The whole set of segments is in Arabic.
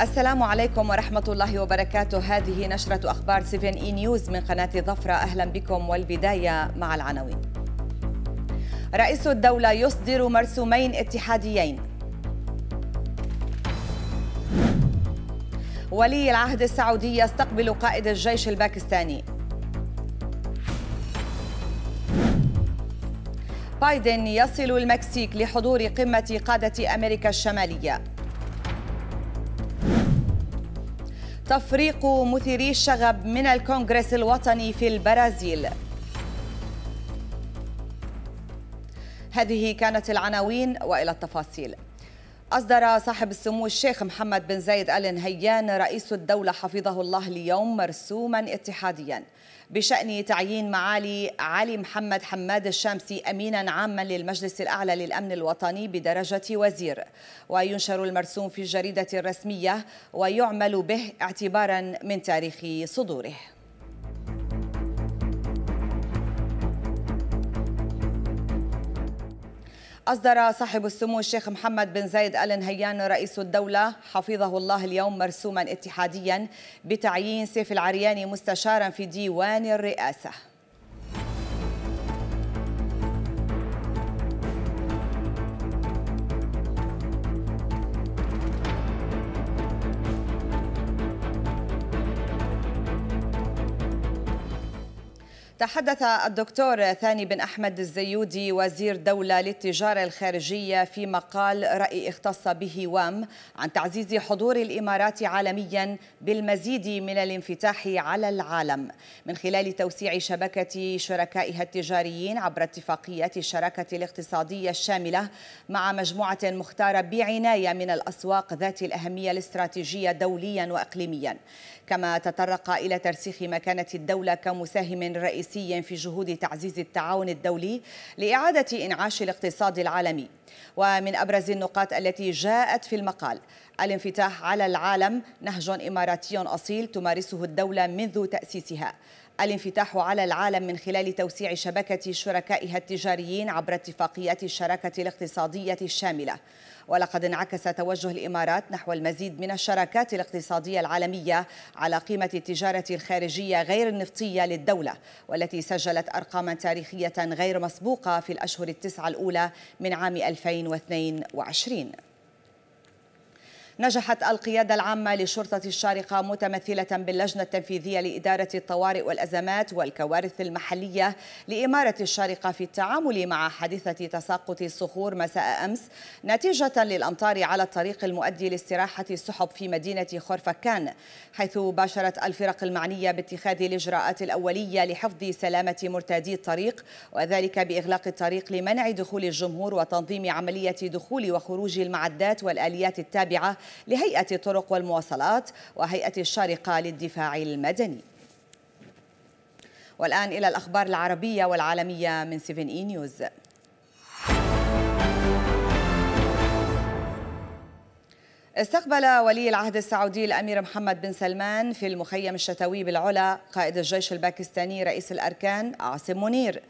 السلام عليكم ورحمة الله وبركاته. هذه نشرة أخبار سيفن إي نيوز من قناة الظفرة، أهلا بكم. والبداية مع العناوين. رئيس الدولة يصدر مرسومين اتحاديين. ولي العهد السعودي يستقبل قائد الجيش الباكستاني. بايدن يصل المكسيك لحضور قمة قادة أمريكا الشمالية. تفريق مثيري الشغب من الكونغرس الوطني في البرازيل. هذه كانت العناوين وإلى التفاصيل. أصدر صاحب السمو الشيخ محمد بن زايد آل نهيان رئيس الدولة حفظه الله اليوم مرسوما اتحاديا بشأن تعيين معالي علي محمد حماد الشمسي أمينا عاما للمجلس الأعلى للأمن الوطني بدرجة وزير، وينشر المرسوم في الجريدة الرسمية ويعمل به اعتبارا من تاريخ صدوره. أصدر صاحب السمو الشيخ محمد بن زايد آل نهيان رئيس الدولة حفظه الله اليوم مرسوما اتحاديا بتعيين سيف العرياني مستشارا في ديوان الرئاسة. تحدث الدكتور ثاني بن أحمد الزيودي وزير دولة للتجارة الخارجية في مقال رأي اختص به وام عن تعزيز حضور الإمارات عالميا بالمزيد من الانفتاح على العالم من خلال توسيع شبكة شركائها التجاريين عبر اتفاقيات الشراكة الاقتصادية الشاملة مع مجموعة مختارة بعناية من الأسواق ذات الأهمية الاستراتيجية دوليا وإقليميا، كما تطرق إلى ترسيخ مكانة الدولة كمساهم رئيسي في جهود تعزيز التعاون الدولي لإعادة إنعاش الاقتصاد العالمي. ومن أبرز النقاط التي جاءت في المقال الانفتاح على العالم، نهج إماراتي أصيل تمارسه الدولة منذ تأسيسها. الانفتاح على العالم من خلال توسيع شبكة شركائها التجاريين عبر اتفاقيات الشراكة الاقتصادية الشاملة، ولقد انعكس توجه الإمارات نحو المزيد من الشراكات الاقتصادية العالمية على قيمة التجارة الخارجية غير النفطية للدولة، والتي سجلت أرقاما تاريخية غير مسبوقة في الأشهر التسعة الأولى من عام 2022. نجحت القيادة العامة لشرطة الشارقة متمثلة باللجنة التنفيذية لإدارة الطوارئ والأزمات والكوارث المحلية لإمارة الشارقة في التعامل مع حادثة تساقط الصخور مساء أمس نتيجة للأمطار على الطريق المؤدي لاستراحة السحب في مدينة خرفكان، حيث باشرت الفرق المعنية باتخاذ الإجراءات الأولية لحفظ سلامة مرتادي الطريق، وذلك بإغلاق الطريق لمنع دخول الجمهور وتنظيم عملية دخول وخروج المعدات والآليات التابعة لهيئة الطرق والمواصلات وهيئة الشارقة للدفاع المدني. والآن إلى الأخبار العربية والعالمية من سيفن إي نيوز. استقبل ولي العهد السعودي الأمير محمد بن سلمان في المخيم الشتوي بالعلا قائد الجيش الباكستاني رئيس الأركان عاصم منير.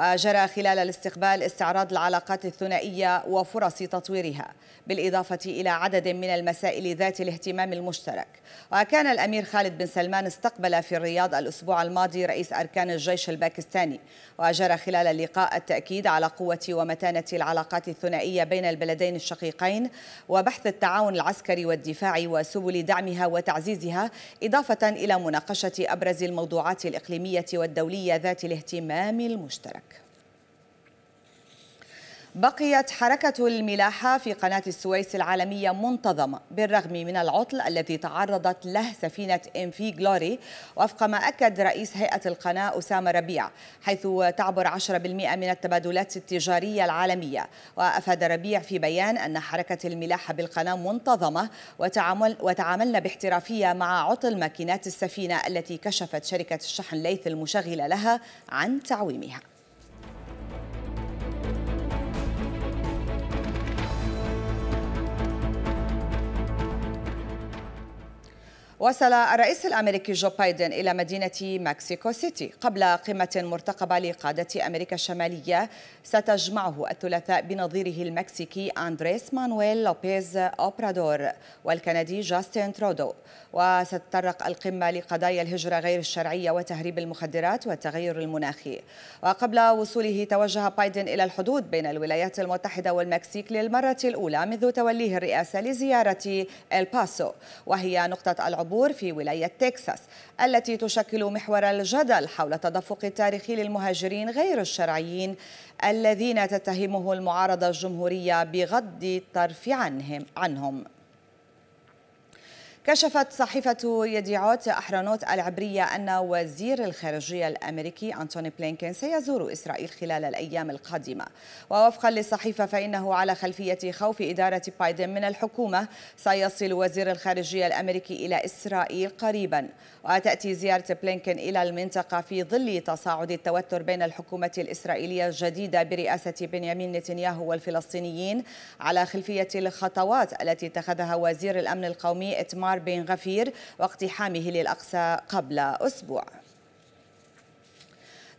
جرى خلال الاستقبال استعراض العلاقات الثنائية وفرص تطويرها، بالإضافة إلى عدد من المسائل ذات الاهتمام المشترك. وكان الأمير خالد بن سلمان استقبل في الرياض الأسبوع الماضي رئيس أركان الجيش الباكستاني، وجرى خلال اللقاء التأكيد على قوة ومتانة العلاقات الثنائية بين البلدين الشقيقين وبحث التعاون العسكري والدفاع وسبل دعمها وتعزيزها، إضافة إلى مناقشة أبرز الموضوعات الإقليمية والدولية ذات الاهتمام المشترك. بقيت حركة الملاحة في قناة السويس العالمية منتظمة بالرغم من العطل الذي تعرضت له سفينة إنفي جلوري، وفق ما أكد رئيس هيئة القناة أسامة ربيع، حيث تعبر 10% من التبادلات التجارية العالمية. وأفاد ربيع في بيان أن حركة الملاحة بالقناة منتظمة وتعاملنا باحترافية مع عطل ماكينات السفينة التي كشفت شركة الشحن ليث المشغلة لها عن تعويمها. وصل الرئيس الأمريكي جو بايدن إلى مدينة مكسيكو سيتي قبل قمة مرتقبة لقادة أمريكا الشمالية ستجمعه الثلاثاء بنظيره المكسيكي أندريس مانويل لوبيز أوبرادور والكندي جاستن ترودو. وستتطرق القمة لقضايا الهجرة غير الشرعية وتهريب المخدرات والتغير المناخي. وقبل وصوله توجه بايدن إلى الحدود بين الولايات المتحدة والمكسيك للمرة الأولى منذ توليه الرئاسة لزيارة الباسو، وهي نقطة العبور في ولاية تكساس التي تشكل محور الجدل حول التدفق التاريخي للمهاجرين غير الشرعيين الذين تتهمه المعارضة الجمهورية بغض الطرف عنهم. كشفت صحيفة يديعوت أحرانوت العبرية أن وزير الخارجية الأمريكي أنتوني بلينكين سيزور إسرائيل خلال الأيام القادمة. ووفقا للصحيفة فإنه على خلفية خوف إدارة بايدن من الحكومة سيصل وزير الخارجية الأمريكي إلى إسرائيل قريبا. وتأتي زيارة بلينكين إلى المنطقة في ظل تصاعد التوتر بين الحكومة الإسرائيلية الجديدة برئاسة بنيامين نتنياهو والفلسطينيين على خلفية الخطوات التي اتخذها وزير الأمن القومي إتمار بين غفير واقتحامه للأقصى قبل أسبوع.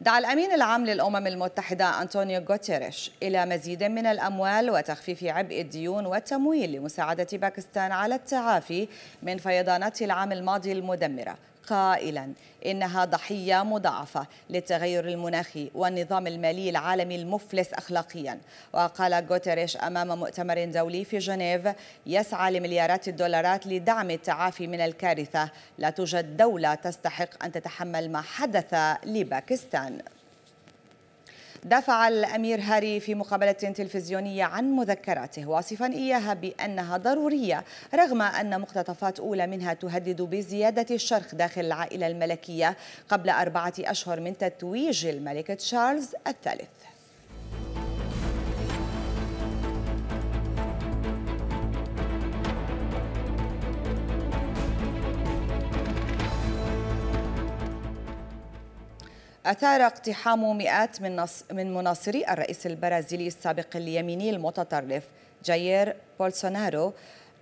دعا الأمين العام للأمم المتحدة أنطونيو غوتيريش إلى مزيد من الأموال وتخفيف عبء الديون والتمويل لمساعدة باكستان على التعافي من فيضانات العام الماضي المدمرة، قائلا إنها ضحية مضاعفة للتغير المناخي والنظام المالي العالمي المفلس أخلاقيا. وقال غوتيريش أمام مؤتمر دولي في جنيف يسعى لمليارات الدولارات لدعم التعافي من الكارثة. لا توجد دولة تستحق أن تتحمل ما حدث لباكستان. دافع الأمير هاري في مقابلة تلفزيونية عن مذكراته واصفا إياها بأنها ضرورية رغم أن مقتطفات أولى منها تهدد بزيادة الشرخ داخل العائلة الملكية قبل 4 أشهر من تتويج الملك تشارلز الثالث. أثار اقتحام مئات من مناصري الرئيس البرازيلي السابق اليميني المتطرف جايير بولسونارو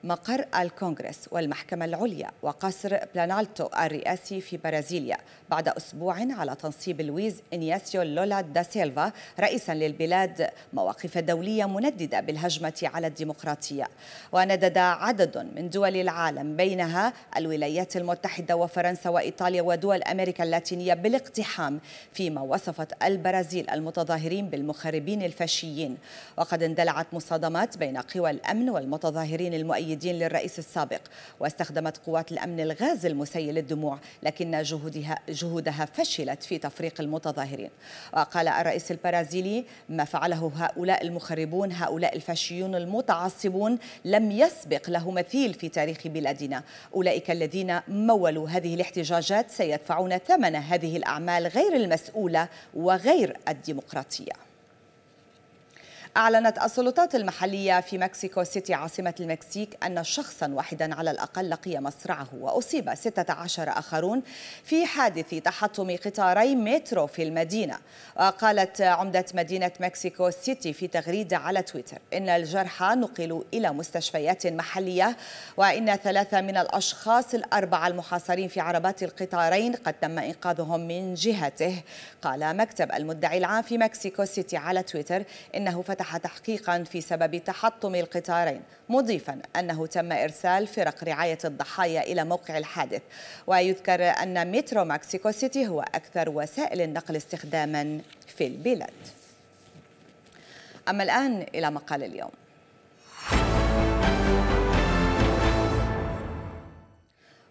مقر الكونغرس والمحكمة العليا وقصر بلانالتو الرئاسي في برازيليا بعد أسبوع على تنصيب لويز إنياسيو لولا دا سيلفا رئيسا للبلاد مواقف دولية منددة بالهجمة على الديمقراطية. وندد عدد من دول العالم بينها الولايات المتحدة وفرنسا وإيطاليا ودول أمريكا اللاتينية بالاقتحام، فيما وصفت البرازيل المتظاهرين بالمخربين الفاشيين. وقد اندلعت مصادمات بين قوى الأمن والمتظاهرين المؤيدين للرئيس السابق، واستخدمت قوات الأمن الغاز المسيل للدموع لكن جهودها فشلت في تفريق المتظاهرين. وقال الرئيس البرازيلي ما فعله هؤلاء المخربون، هؤلاء الفاشيون المتعصبون لم يسبق له مثيل في تاريخ بلادنا. أولئك الذين مولوا هذه الاحتجاجات سيدفعون ثمن هذه الأعمال غير المسؤولة وغير الديمقراطية. أعلنت السلطات المحلية في مكسيكو سيتي عاصمة المكسيك أن شخصا واحدا على الأقل لقي مصرعه وأصيب 16 آخرون في حادث تحطم قطاري مترو في المدينة. وقالت عمدة مدينة مكسيكو سيتي في تغريدة على تويتر إن الجرحى نقلوا إلى مستشفيات محلية، وإن 3 من الأشخاص 4 المحاصرين في عربات القطارين قد تم إنقاذهم من جهته. قال مكتب المدعي العام في مكسيكو سيتي على تويتر إنه فتح تحقيقا في سبب تحطم القطارين، مضيفا أنه تم إرسال فرق رعاية الضحايا إلى موقع الحادث. ويذكر أن مترو مكسيكو سيتي هو أكثر وسائل النقل استخداما في البلاد. أما الآن إلى مقال اليوم.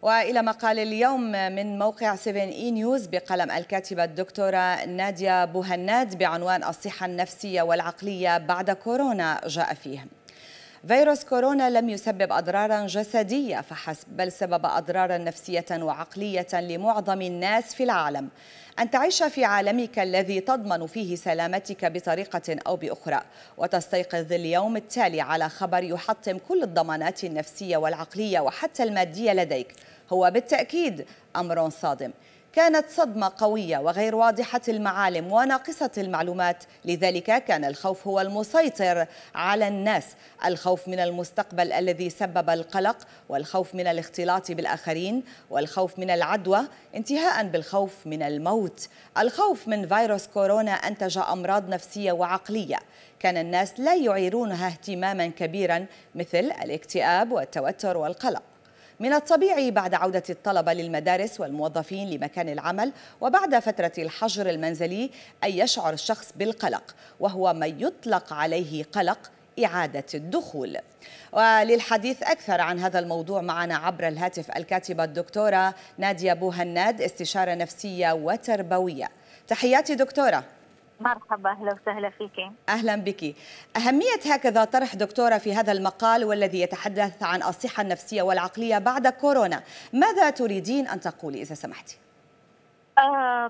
وإلى مقال اليوم من موقع سيفن إي نيوز بقلم الكاتبة الدكتورة نادية بوهناد بعنوان الصحة النفسية والعقلية بعد كورونا. جاء فيه فيروس كورونا لم يسبب أضرارا جسدية فحسب، بل سبب أضرارا نفسية وعقلية لمعظم الناس في العالم. أن تعيش في عالمك الذي تضمن فيه سلامتك بطريقة أو بأخرى، وتستيقظ اليوم التالي على خبر يحطم كل الضمانات النفسية والعقلية وحتى المادية لديك، هو بالتأكيد أمر صادم. كانت صدمة قوية وغير واضحة المعالم وناقصة المعلومات، لذلك كان الخوف هو المسيطر على الناس، الخوف من المستقبل الذي سبب القلق، والخوف من الاختلاط بالآخرين، والخوف من العدوى، انتهاء بالخوف من الموت، الخوف من فيروس كورونا أنتج أمراض نفسية وعقلية كان الناس لا يعيرونها اهتماما كبيرا مثل الاكتئاب والتوتر والقلق. من الطبيعي بعد عودة الطلبة للمدارس والموظفين لمكان العمل وبعد فترة الحجر المنزلي أن يشعر الشخص بالقلق، وهو ما يطلق عليه قلق إعادة الدخول. وللحديث أكثر عن هذا الموضوع معنا عبر الهاتف الكاتبة الدكتورة نادية بوهناد، استشارة نفسية وتربوية. تحياتي دكتورة. مرحبا، أهلا وسهلا فيك. أهلا بك. أهمية هكذا طرح دكتورة في هذا المقال والذي يتحدث عن الصحة النفسية والعقلية بعد كورونا، ماذا تريدين أن تقولي إذا سمحتي؟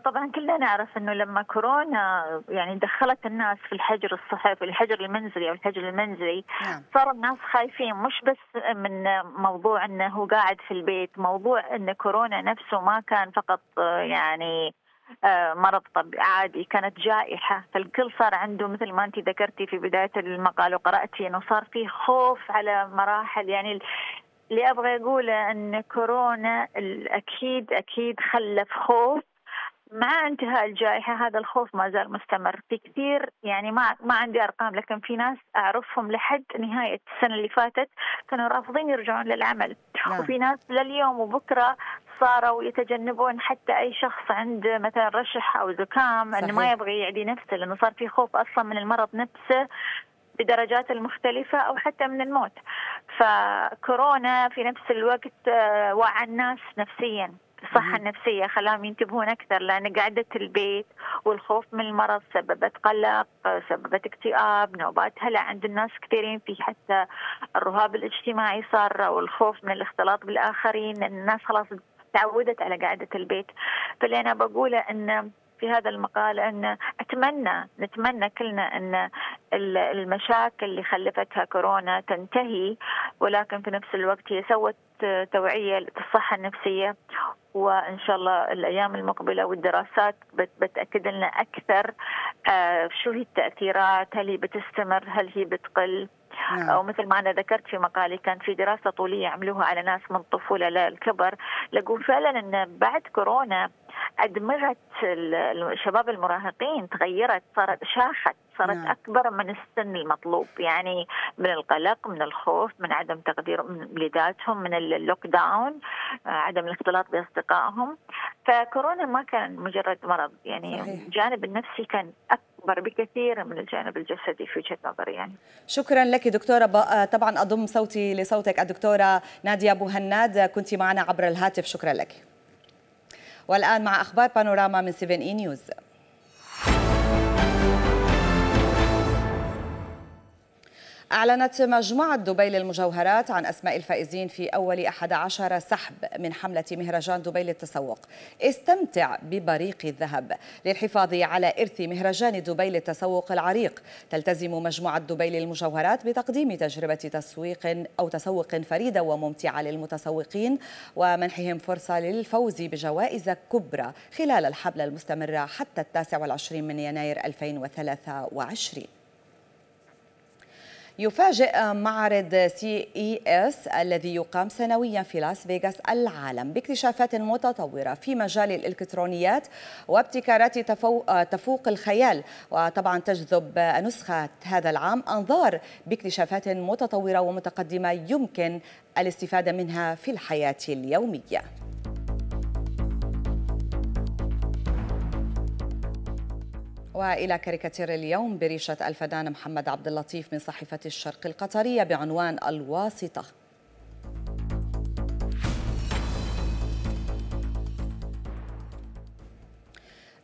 طبعا كلنا نعرف أنه لما كورونا يعني دخلت الناس في الحجر الصحي، الحجر المنزلي أو الحجر المنزلي، صار الناس خايفين مش بس من موضوع أنه قاعد في البيت، موضوع أن كورونا نفسه ما كان فقط يعني مرض طبيعي عادي، كانت جائحة، فالكل صار عنده مثل ما أنت ذكرتي في بداية المقال وقرأتي أنه صار فيه خوف على مراحل. يعني اللي أبغى أقوله أن كورونا أكيد أكيد خلف خوف، مع انتهاء الجائحة هذا الخوف ما زال مستمر في كثير، يعني ما عندي أرقام، لكن في ناس أعرفهم لحد نهاية السنة اللي فاتت كانوا رافضين يرجعون للعمل، وفي ناس لليوم وبكرة صاروا يتجنبون حتى أي شخص عنده مثلا رشح أو زكام أنه ما يبغي يعدي نفسه، لأنه صار في خوف أصلا من المرض نفسه بدرجات المختلفة أو حتى من الموت. فكورونا في نفس الوقت وعى الناس نفسيا، الصحة النفسية خلاهم ينتبهون أكثر، لأن قعدة البيت والخوف من المرض سببت قلق، سببت اكتئاب، نوبات هلع عند الناس كثيرين، في حتى الرهاب الاجتماعي صار والخوف من الاختلاط بالآخرين، الناس خلاص تعودت على قعدة البيت. فاللي أنا بقوله أن في هذا المقال أن نتمنى كلنا أن المشاكل اللي خلفتها كورونا تنتهي، ولكن في نفس الوقت هي سوت توعية للصحة النفسية، وإن شاء الله الأيام المقبلة والدراسات بتأكد لنا أكثر شو هي التأثيرات، هل هي بتستمر، هل هي بتقل. ومثل ما أنا ذكرت في مقالي كان في دراسة طولية عملوها على ناس من الطفولة للكبر، لقوا فعلا أن بعد كورونا أدمغت الشباب المراهقين، تغيرت، صارت شاخت، صارت أكبر من السن المطلوب، يعني من القلق، من الخوف، من عدم تقدير من ولاداتهم، من اللوك داون، عدم الاختلاط بأصدقائهم. فكورونا ما كان مجرد مرض، يعني الجانب النفسي كان أكبر بكثير من الجانب الجسدي في وجهة نظري. يعني شكرا لك دكتورة. طبعا أضم صوتي لصوتك الدكتورة نادية بوهناد، كنت معنا عبر الهاتف، شكرا لك. والآن مع أخبار بانوراما من سيفن إي نيوز. أعلنت مجموعة دبي للمجوهرات عن أسماء الفائزين في أول 11 سحب من حملة مهرجان دبي للتسوق. استمتع ببريق الذهب. للحفاظ على إرث مهرجان دبي للتسوق العريق، تلتزم مجموعة دبي للمجوهرات بتقديم تجربة تسوق فريدة وممتعة للمتسوقين ومنحهم فرصة للفوز بجوائز كبرى خلال الحملة المستمرة حتى 29 من يناير 2023. يفاجئ معرض CES الذي يقام سنويا في لاس فيغاس العالم باكتشافات متطورة في مجال الإلكترونيات وابتكارات تفوق الخيال، وطبعا تجذب نسخة هذا العام أنظار باكتشافات متطورة ومتقدمة يمكن الاستفادة منها في الحياة اليومية. وإلى كاريكاتير اليوم بريشة الفنان محمد عبد اللطيف من صحيفة الشرق القطرية بعنوان الواسطة.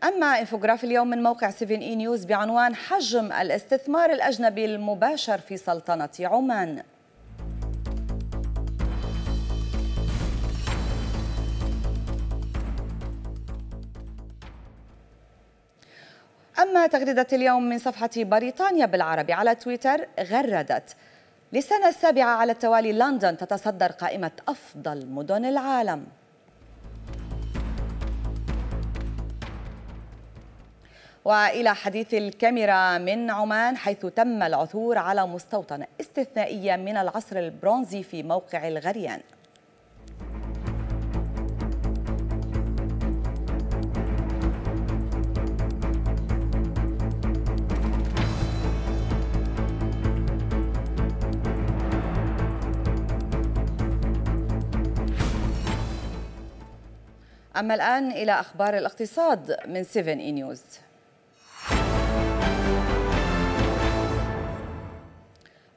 أما إنفوغراف اليوم من موقع سيفن إي نيوز بعنوان حجم الاستثمار الأجنبي المباشر في سلطنة عمان. أما تغريدة اليوم من صفحة بريطانيا بالعربي على تويتر غردت للسنة السابعة على التوالي لندن تتصدر قائمة أفضل مدن العالم. وإلى حديث الكاميرا من عمان، حيث تم العثور على مستوطنة استثنائية من العصر البرونزي في موقع الغريان. أما الآن إلى أخبار الاقتصاد من سيفن إي نيوز.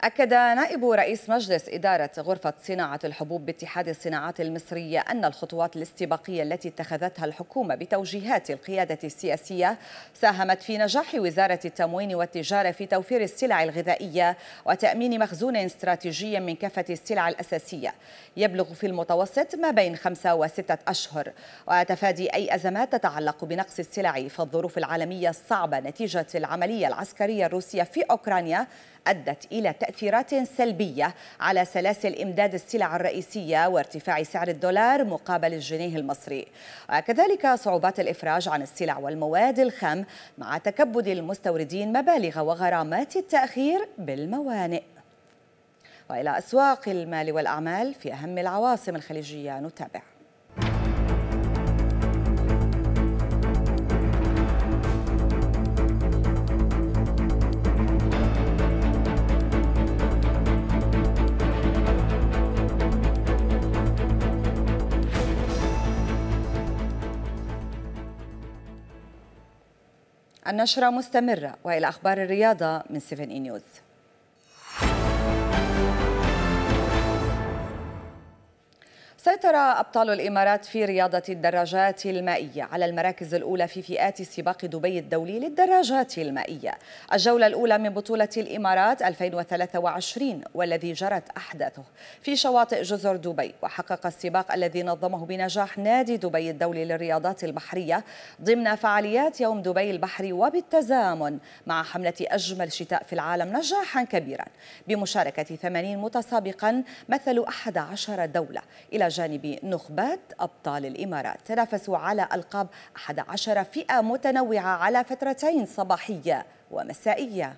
أكد نائب رئيس مجلس إدارة غرفة صناعة الحبوب باتحاد الصناعات المصرية أن الخطوات الاستباقية التي اتخذتها الحكومة بتوجيهات القيادة السياسية ساهمت في نجاح وزارة التموين والتجارة في توفير السلع الغذائية وتأمين مخزون استراتيجي من كافة السلع الأساسية يبلغ في المتوسط ما بين 5 و6 أشهر، وتفادي أي أزمات تتعلق بنقص السلع. فالظروف العالمية الصعبة نتيجة العملية العسكرية الروسية في أوكرانيا أدت إلى تأثيرات سلبية على سلاسل إمداد السلع الرئيسية وارتفاع سعر الدولار مقابل الجنيه المصري، وكذلك صعوبات الإفراج عن السلع والمواد الخام مع تكبد المستوردين مبالغ وغرامات التأخير بالموانئ. وإلى أسواق المال والأعمال في أهم العواصم الخليجية نتابع. النشرة مستمرة وإلى أخبار الرياضة من سيفن إي نيوز. سيطر أبطال الإمارات في رياضة الدراجات المائية على المراكز الأولى في فئات سباق دبي الدولي للدراجات المائية، الجولة الأولى من بطولة الإمارات 2023 والذي جرت أحداثه في شواطئ جزر دبي، وحقق السباق الذي نظمه بنجاح نادي دبي الدولي للرياضات البحرية ضمن فعاليات يوم دبي البحري، وبالتزامن مع حملة أجمل شتاء في العالم نجاحا كبيرا بمشاركة 80 متسابقا مثلوا 11 دولة إلى جانب نخبات أبطال الإمارات. تنافسوا على ألقاب 11 فئة متنوعة على فترتين صباحية ومسائية.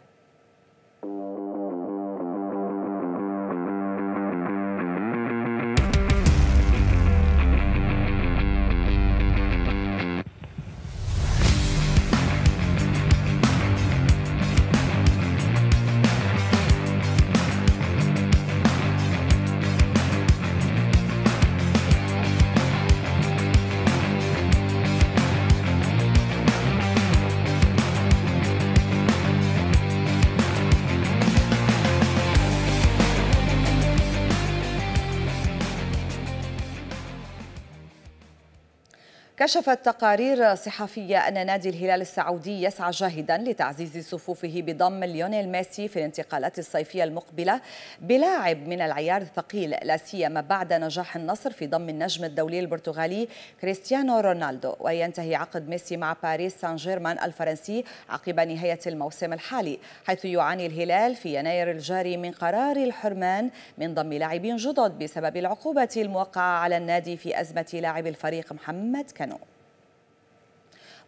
كشفت تقارير صحفية أن نادي الهلال السعودي يسعى جاهدا لتعزيز صفوفه بضم ليونيل ميسي في الانتقالات الصيفية المقبلة بلاعب من العيار الثقيل، لا سيما بعد نجاح النصر في ضم النجم الدولي البرتغالي كريستيانو رونالدو. وينتهي عقد ميسي مع باريس سان جيرمان الفرنسي عقب نهاية الموسم الحالي، حيث يعاني الهلال في يناير الجاري من قرار الحرمان من ضم لاعبين جدد بسبب العقوبة الموقعة على النادي في أزمة لاعب الفريق محمد كنو.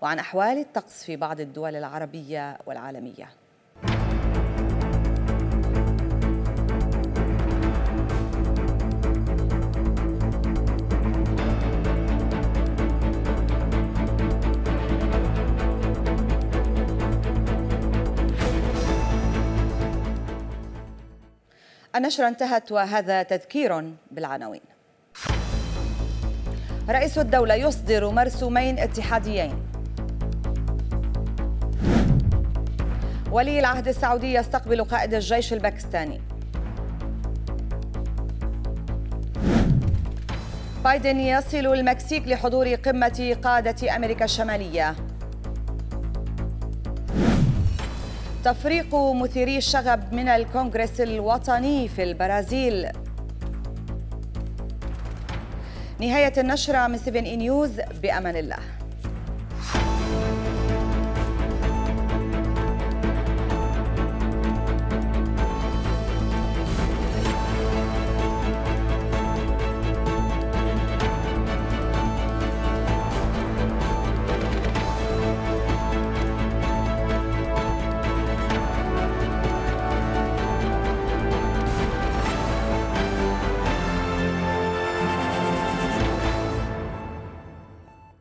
وعن أحوال الطقس في بعض الدول العربية والعالمية. النشرة انتهت، وهذا تذكير بالعناوين. رئيس الدولة يصدر مرسومين اتحاديين. ولي العهد السعودي يستقبل قائد الجيش الباكستاني. بايدن يصل المكسيك لحضور قمة قادة أمريكا الشمالية. تفريق مثيري الشغب من الكونغرس الوطني في البرازيل. نهاية النشرة من سيفن إي نيوز، بأمان الله.